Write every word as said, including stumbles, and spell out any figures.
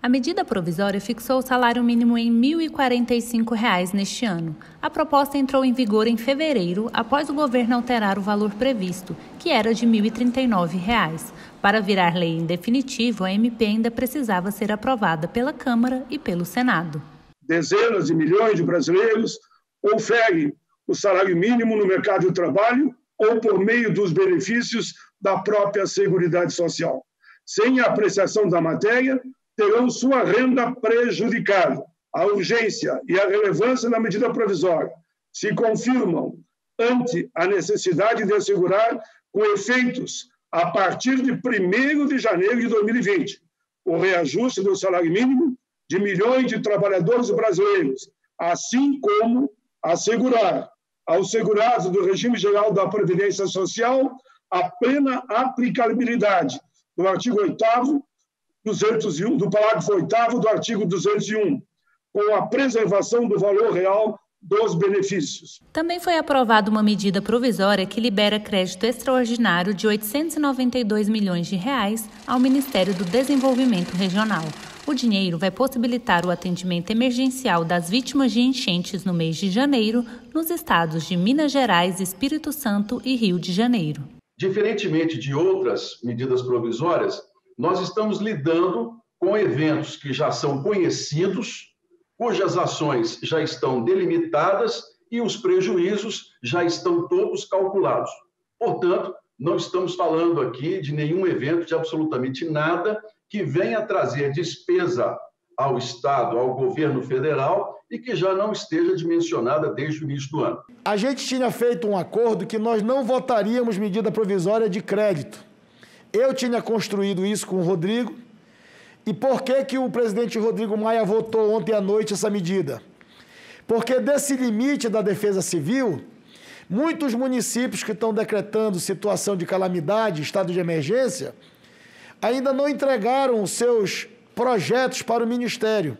A medida provisória fixou o salário mínimo em mil e quarenta e cinco reais neste ano. A proposta entrou em vigor em fevereiro, após o governo alterar o valor previsto, que era de mil e trinta e nove reais. Para virar lei em definitivo, a M P ainda precisava ser aprovada pela Câmara e pelo Senado. Dezenas de milhões de brasileiros oferecem o salário mínimo no mercado de trabalho ou por meio dos benefícios da própria Seguridade Social. Sem a apreciação da matéria, terão sua renda prejudicada. A urgência e a relevância da medida provisória se confirmam ante a necessidade de assegurar com efeitos, a partir de primeiro de janeiro de dois mil e vinte, o reajuste do salário mínimo de milhões de trabalhadores brasileiros, assim como assegurar aos segurados do Regime Geral da Previdência Social a plena aplicabilidade do artigo oitavo duzentos e um, do parágrafo oitavo do artigo duzentos e um, com a preservação do valor real dos benefícios. Também foi aprovada uma medida provisória que libera crédito extraordinário de oitocentos e noventa e dois milhões de reais ao Ministério do Desenvolvimento Regional. O dinheiro vai possibilitar o atendimento emergencial das vítimas de enchentes no mês de janeiro nos estados de Minas Gerais, Espírito Santo e Rio de Janeiro. Diferentemente de outras medidas provisórias, nós estamos lidando com eventos que já são conhecidos, cujas ações já estão delimitadas e os prejuízos já estão todos calculados. Portanto, não estamos falando aqui de nenhum evento, de absolutamente nada, que venha trazer despesa ao Estado, ao governo federal e que já não esteja dimensionada desde o início do ano. A gente tinha feito um acordo que nós não votaríamos medida provisória de crédito. Eu tinha construído isso com o Rodrigo. E por que que o presidente Rodrigo Maia votou ontem à noite essa medida? Porque desse limite da defesa civil, muitos municípios que estão decretando situação de calamidade, estado de emergência, ainda não entregaram os seus projetos para o Ministério.